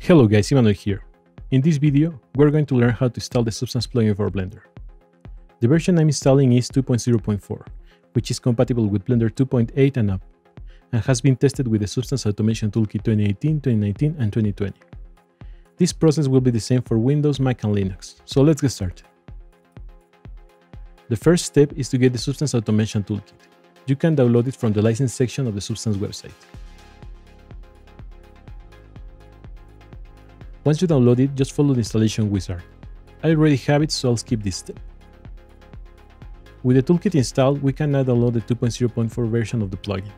Hello guys, Ivano here. In this video, we're going to learn how to install the Substance plugin for Blender. The version I'm installing is 2.0.4, which is compatible with Blender 2.8 and up, and has been tested with the Substance Automation Toolkit 2018, 2019, and 2020. This process will be the same for Windows, Mac, and Linux, so let's get started. The first step is to get the Substance Automation Toolkit. You can download it from the license section of the Substance website. Once you download it, just follow the installation wizard. I already have it, so I'll skip this step. With the toolkit installed, we can now download the 2.0.4 version of the plugin.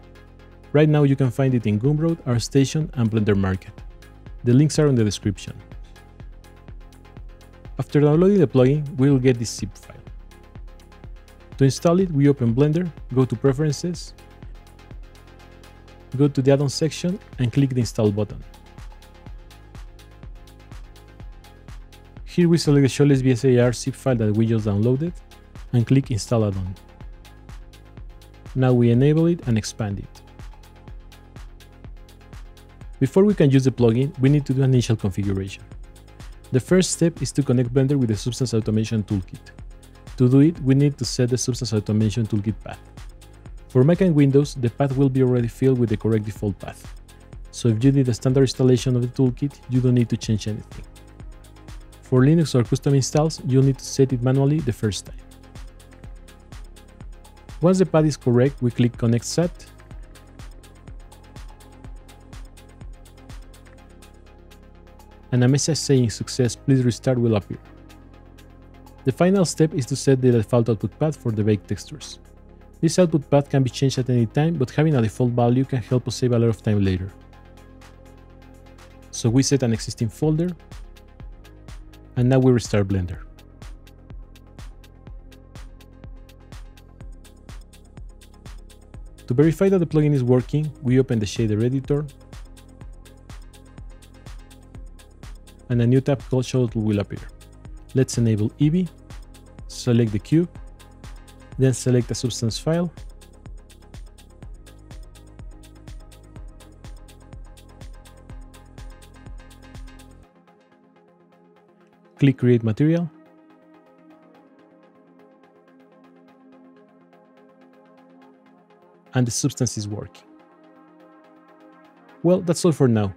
Right now you can find it in Gumroad, ArtStation, and Blender Market. The links are in the description. After downloading the plugin, we will get this zip file. To install it, we open Blender, go to Preferences, go to the add-on section, and click the Install button. Here we select the Showless VSAR zip file that we just downloaded, and click Install Add-on. Now we enable it and expand it. Before we can use the plugin, we need to do an initial configuration. The first step is to connect Blender with the Substance Automation Toolkit. To do it, we need to set the Substance Automation Toolkit path. For Mac and Windows, the path will be already filled with the correct default path. So if you did a standard installation of the toolkit, you don't need to change anything. For Linux or custom installs, you'll need to set it manually the first time. Once the path is correct, we click Connect Set. And a message saying success, please restart will appear. The final step is to set the default output path for the baked textures. This output path can be changed at any time, but having a default value can help us save a lot of time later. So we set an existing folder, and now we restart Blender. To verify that the plugin is working, we open the Shader editor, and a new tab called Shadow Tool will appear. Let's enable Eevee, select the cube, then select a substance file, click Create Material, and the substance is working. Well, that's all for now.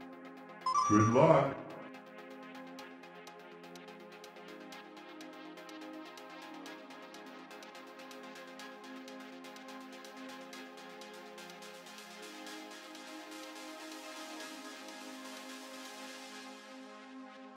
Good luck!